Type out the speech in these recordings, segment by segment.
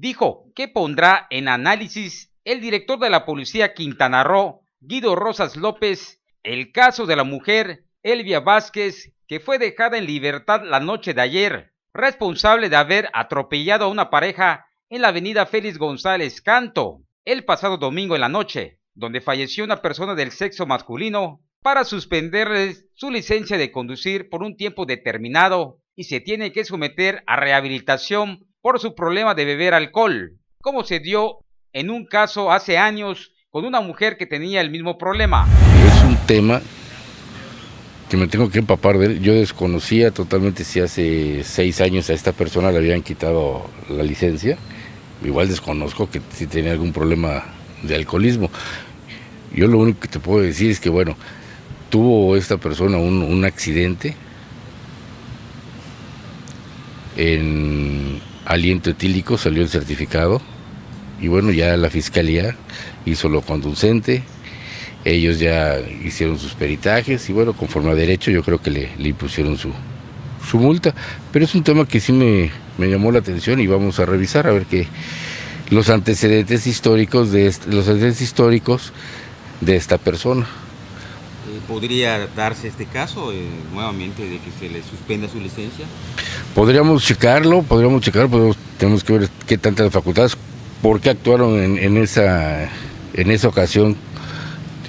dijo que pondrá en análisis el director de la Policía Quintana Roo, Guido Rosas López, el caso de la mujer Elvia Vázquez, que fue dejada en libertad la noche de ayer, responsable de haber atropellado a una pareja en la avenida Félix González Canto el pasado domingo en la noche, donde falleció una persona del sexo masculino, para suspenderles su licencia de conducir por un tiempo determinado y se tiene que someter a rehabilitación por su problema de beber alcohol, como se dio en un caso hace años con una mujer que tenía el mismo problema. Es un tema que me tengo que empapar de él. Yo desconocía totalmente si hace 6 años a esta persona le habían quitado la licencia. Igual desconozco que si tenía algún problema de alcoholismo. Yo lo único que te puedo decir es que, bueno, tuvo esta persona un accidente en aliento etílico, salió el certificado y bueno, ya la fiscalía hizo lo conducente, ellos ya hicieron sus peritajes y bueno, conforme a derecho yo creo que le impusieron su multa, pero es un tema que sí me llamó la atención y vamos a revisar a ver qué los antecedentes históricos de esta persona. ¿Podría darse este caso nuevamente de que se le suspenda su licencia? Podríamos checarlo, tenemos que ver qué tantas facultades, por qué actuaron en esa ocasión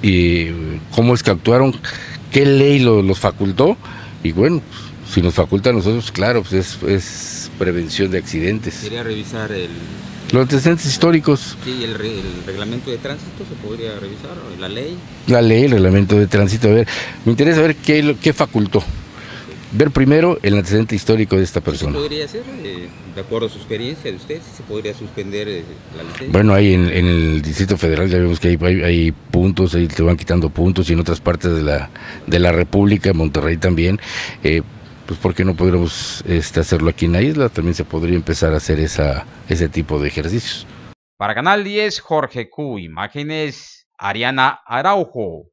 y cómo es que actuaron, qué ley los facultó y bueno, si nos faculta a nosotros, claro, pues es prevención de accidentes. ¿Quería revisar los antecedentes históricos? Sí, el reglamento de tránsito se podría revisar, la ley. La ley, el reglamento de tránsito, a ver, me interesa ver qué facultó. Ver primero el antecedente histórico de esta persona. ¿Se podría hacer, de acuerdo a su experiencia de usted, se podría suspender la licencia? Bueno, ahí en el Distrito Federal ya vemos que hay puntos, ahí te van quitando puntos, y en otras partes de la República, Monterrey también, pues ¿por qué no podríamos hacerlo aquí en la isla? También se podría empezar a hacer ese tipo de ejercicios. Para Canal 10, Jorge Cu, imágenes Ariana Araujo.